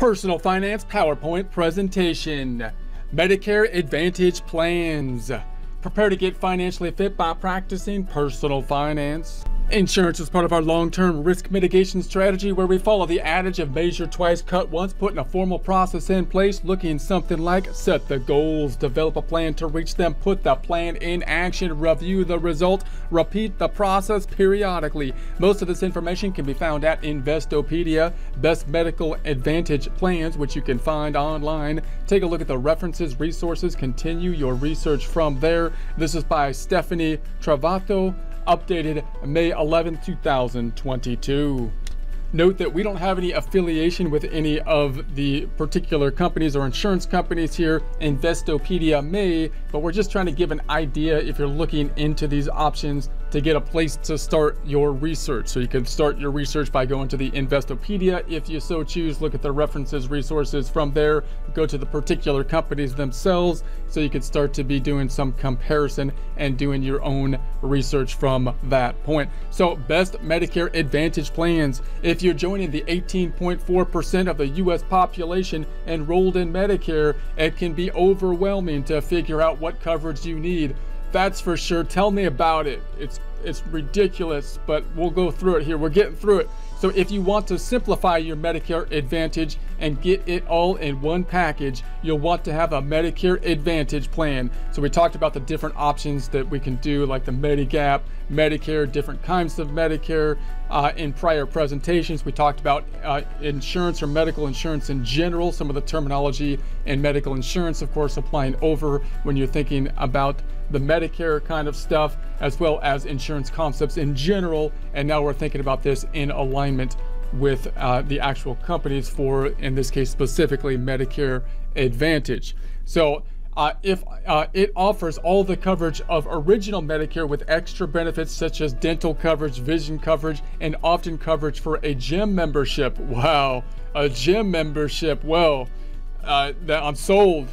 Personal Finance PowerPoint presentation. Medicare Advantage Plans. Prepare to get financially fit by practicing personal finance. Insurance is part of our long-term risk mitigation strategy where we follow the adage of measure twice, cut once, putting a formal process in place, looking something like set the goals, develop a plan to reach them, put the plan in action, review the result, repeat the process periodically. Most of this information can be found at Investopedia, Best Medical Advantage Plans, which you can find online. Take a look at the references, resources, continue your research from there. This is by Stephanie Travato, updated May 11, 2022. Note that we don't have any affiliation with any of the particular companies or insurance companies here. Investopedia may, but we're just trying to give an idea if you're looking into these options to get a place to start your research. So you can start your research by going to the Investopedia if you so choose, look at the references, resources from there, go to the particular companies themselves so you can start to be doing some comparison and doing your own research from that point. So Best Medicare Advantage Plans. If you're joining the 18.4% of the US population enrolled in Medicare, it can be overwhelming to figure out what coverage you need. That's for sure. Tell me about it. It's ridiculous, but we'll go through it here. We're getting through it. So if you want to simplify your Medicare Advantage and get it all in one package, you'll want to have a Medicare Advantage plan. So we talked about the different options that we can do, like the Medigap, Medicare, different kinds of Medicare. In prior presentations, we talked about insurance or medical insurance in general, some of the terminology and medical insurance, of course, applying over when you're thinking about the Medicare kind of stuff, as well as insurance concepts in general. And now we're thinking about this in alignment with the actual companies for, in this case, specifically Medicare Advantage. So if it offers all the coverage of original Medicare with extra benefits such as dental coverage, vision coverage, and often coverage for a gym membership. Wow, a gym membership. Well, I'm sold.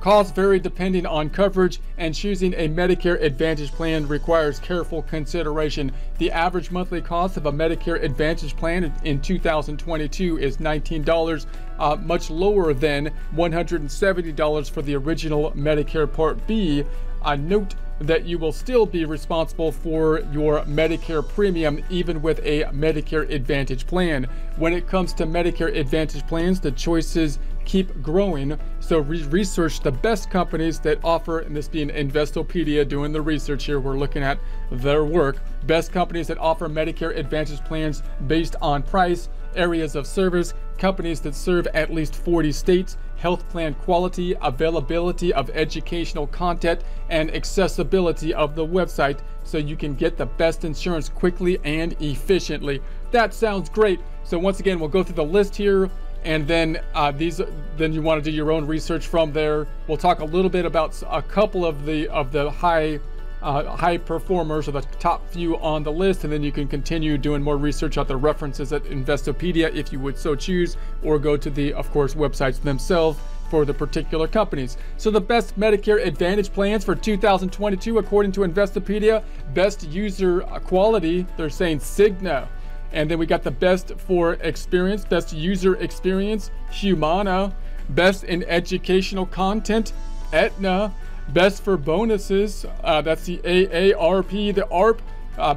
Costs vary depending on coverage, and choosing a Medicare Advantage plan requires careful consideration. The average monthly cost of a Medicare Advantage plan in 2022 is $19, much lower than $170 for the original Medicare Part B. Note that you will still be responsible for your Medicare premium even with a Medicare Advantage plan. When it comes to Medicare Advantage plans, the choices keep growing, so research the best companies that offer, and this being Investopedia doing the research here, we're looking at their work, best companies that offer Medicare Advantage plans based on price, areas of service, companies that serve at least 40 states, health plan quality, availability of educational content, and accessibility of the website so you can get the best insurance quickly and efficiently. That sounds great. So once again, we'll go through the list here, and then then you want to do your own research from there. We'll talk a little bit about a couple of the high performers, or the top few on the list, and then you can continue doing more research on the references at Investopedia if you would so choose, or go to the, of course, websites themselves for the particular companies. So the best Medicare Advantage plans for 2022, according to Investopedia, best user quality, they're saying Cigna. And then we got the best for experience, best user experience, Humana, best in educational content, Aetna, best for bonuses, that's the AARP, the ARP,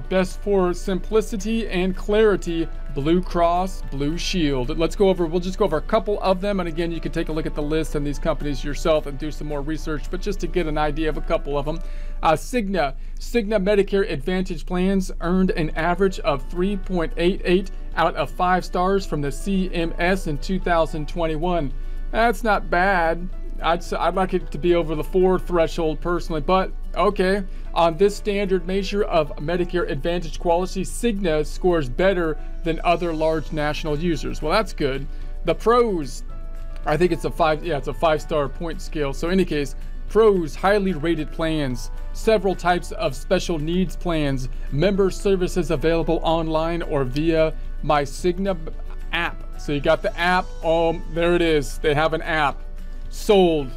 best for simplicity and clarity, Blue Cross Blue Shield. Let's go over, we'll just go over a couple of them, and again, you can take a look at the list and these companies yourself and do some more research, but just to get an idea of a couple of them. Cigna Medicare Advantage plans earned an average of 3.88 out of 5 stars from the CMS in 2021. That's not bad. I'd like it to be over the 4 threshold personally, but okay. On this standard measure of Medicare Advantage quality, Cigna scores better than other large national users. Well, that's good. The pros, I think it's a 5-star point scale. So in any case, pros, highly rated plans, several types of special needs plans, member services available online or via MyCigna app. So you got the app. Oh, there it is. They have an app. Sold.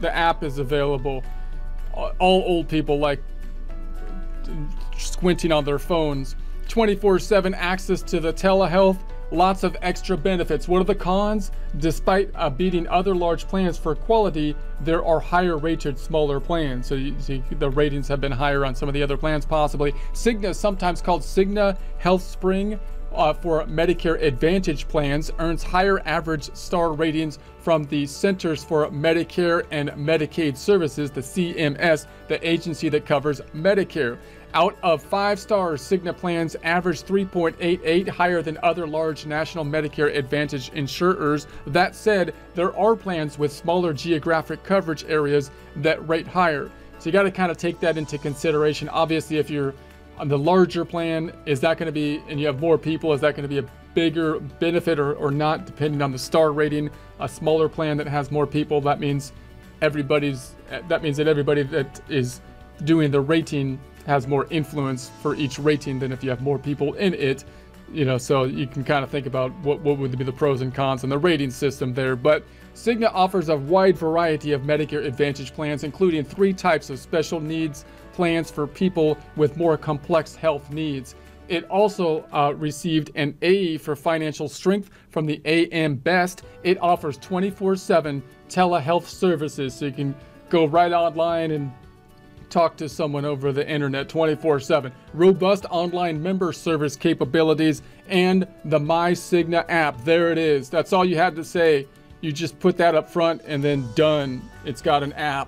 The app is available. All old people like squinting on their phones. 24/7 access to the telehealth, lots of extra benefits. What are the cons? Despite beating other large plans for quality, there are higher rated smaller plans. So you see the ratings have been higher on some of the other plans possibly. Cigna, sometimes called Cigna Health Spring, for Medicare Advantage plans, earns higher average star ratings from the Centers for Medicare and Medicaid Services, the CMS, the agency that covers Medicare. Out of 5 stars, Cigna plans average 3.88, higher than other large national Medicare Advantage insurers. That said, there are plans with smaller geographic coverage areas that rate higher. So you got to kind of take that into consideration. Obviously, if you're on the larger plan, is that going to be, and you have more people, is that going to be a bigger benefit or not, depending on the star rating? A smaller plan that has more people, that means that everybody that is doing the rating has more influence for each rating than if you have more people in it, you know. So you can kind of think about what would be the pros and cons and the rating system there. But Cigna offers a wide variety of Medicare Advantage plans, including 3 types of special needs plans for people with more complex health needs. It also received an A for financial strength from the AM Best. It offers 24/7 telehealth services, so you can go right online and talk to someone over the internet 24/7. Robust online member service capabilities and the MyCigna app. There it is. That's all you had to say. You just put that up front and then done. It's got an app.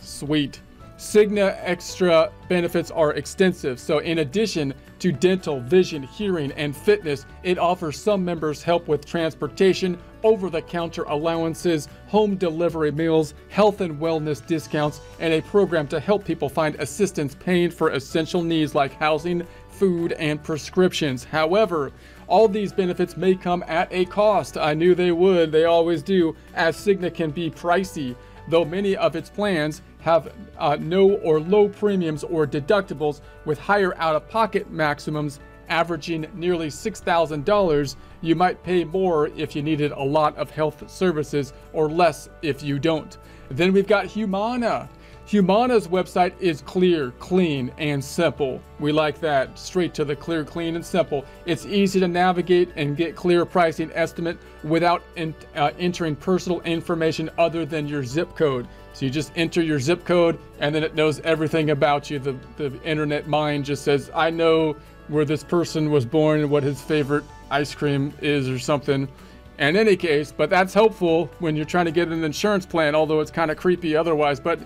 Sweet. Cigna extra benefits are extensive. So in addition to dental, vision, hearing, and fitness, it offers some members help with transportation, over-the-counter allowances, home delivery meals, health and wellness discounts, and a program to help people find assistance paying for essential needs like housing, food, and prescriptions. However, all these benefits may come at a cost. I knew they would. They always do, as Cigna can be pricey. Though many of its plans have no or low premiums or deductibles, with higher out-of-pocket maximums averaging nearly $6,000, you might pay more if you needed a lot of health services or less if you don't. Then we've got Humana. Humana's website is clear, clean, and simple. We like that. Straight to the clear, clean, and simple. It's easy to navigate and get clear pricing estimate without entering personal information other than your zip code. So you just enter your zip code and then it knows everything about you. The internet mind just says, I know where this person was born and what his favorite ice cream is or something. In any case, but that's helpful when you're trying to get an insurance plan, although it's kind of creepy otherwise. But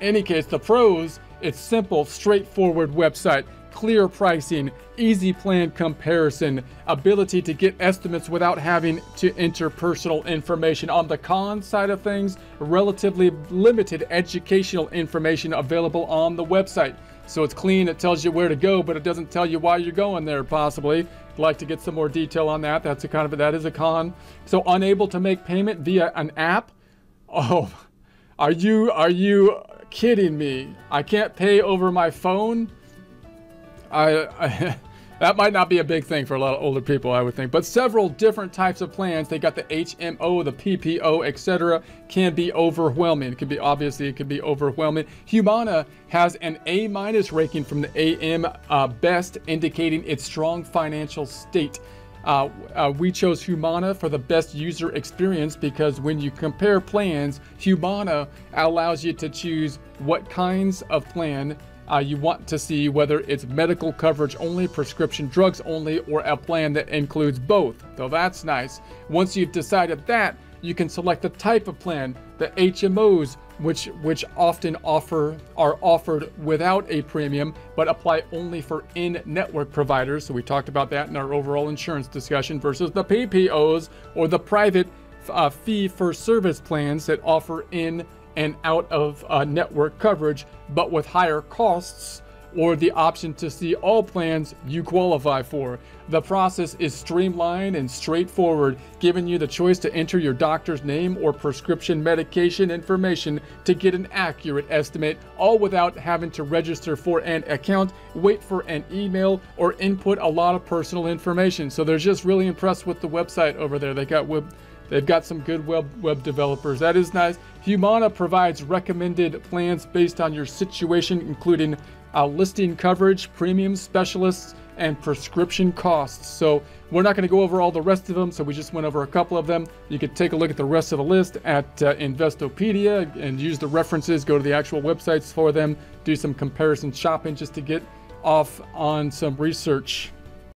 any case, the pros, it's simple, straightforward website, clear pricing, easy plan comparison, ability to get estimates without having to enter personal information. On the con side of things, relatively limited educational information available on the website. So it's clean, it tells you where to go, but it doesn't tell you why you're going there, possibly. I'd like to get some more detail on that. That is a con. So unable to make payment via an app. Oh, are you kidding me? I can't pay over my phone. That might not be a big thing for a lot of older people, I would think. But several different types of plans, they got the HMO, the PPO, etc., can be overwhelming. It could be, obviously, it could be overwhelming. Humana has an A- ranking from the AM Best, indicating its strong financial state. We chose Humana for the best user experience because when you compare plans, Humana allows you to choose what kinds of plan you want to see, whether it's medical coverage only, prescription drugs only, or a plan that includes both. So that's nice. Once you've decided that, you can select the type of plan, the HMOs, which often are offered without a premium, but apply only for in-network providers. So we talked about that in our overall insurance discussion, versus the PPOs or the private fee-for-service plans that offer in and out of network coverage, but with higher costs, or the option to see all plans you qualify for. The process is streamlined and straightforward, giving you the choice to enter your doctor's name or prescription medication information to get an accurate estimate, all without having to register for an account, wait for an email, or input a lot of personal information. So they're just really impressed with the website over there. They've got some good web developers. That is nice. Humana provides recommended plans based on your situation, including listing coverage, premium specialists, and prescription costs. So we're not going to go over all the rest of them, so we just went over a couple of them. You can take a look at the rest of the list at Investopedia and use the references, go to the actual websites for them, do some comparison shopping just to get off on some research.